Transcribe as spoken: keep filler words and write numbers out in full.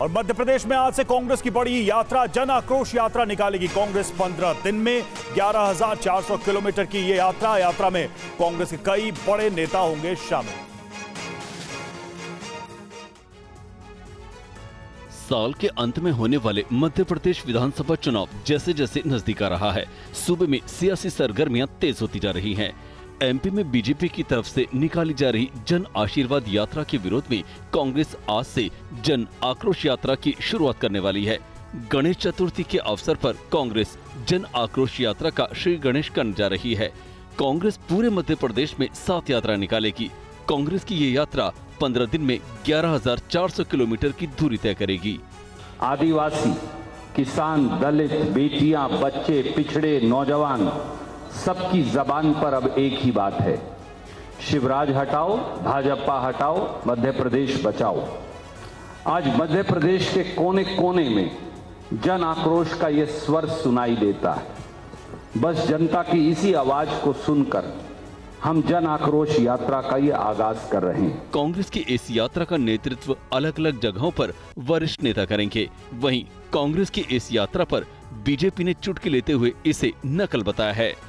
और मध्य प्रदेश में आज से कांग्रेस की बड़ी यात्रा, जन आक्रोश यात्रा निकालेगी कांग्रेस। पंद्रह दिन में ग्यारह हज़ार चार सौ किलोमीटर की ये यात्रा यात्रा में कांग्रेस के कई बड़े नेता होंगे शामिल। साल के अंत में होने वाले मध्य प्रदेश विधानसभा चुनाव जैसे जैसे नजदीक आ रहा है, सूबे में सियासी सरगर्मियां तेज होती जा रही हैं। एमपी में बीजेपी की तरफ से निकाली जा रही जन आशीर्वाद यात्रा के विरोध में कांग्रेस आज से जन आक्रोश यात्रा की शुरुआत करने वाली है। गणेश चतुर्थी के अवसर पर कांग्रेस जन आक्रोश यात्रा का श्री गणेश करने जा रही है। कांग्रेस पूरे मध्य प्रदेश में सात यात्रा निकालेगी। कांग्रेस की ये यात्रा पंद्रह दिन में ग्यारह हज़ार चार सौ किलोमीटर की दूरी तय करेगी। आदिवासी, किसान, दलित, बेटियां, बच्चे, पिछड़े, नौजवान, सबकी जबान पर अब एक ही बात है, शिवराज हटाओ, भाजपा हटाओ, मध्य प्रदेश बचाओ। आज मध्य प्रदेश के कोने कोने में जन आक्रोश का ये स्वर सुनाई देता है। बस जनता की इसी आवाज को सुनकर हम जन आक्रोश यात्रा का ये आगाज कर रहे हैं। कांग्रेस की इस यात्रा का नेतृत्व अलग अलग जगहों पर वरिष्ठ नेता करेंगे। वहीं कांग्रेस की इस यात्रा पर बीजेपी ने चुटकी लेते हुए इसे नकल बताया है।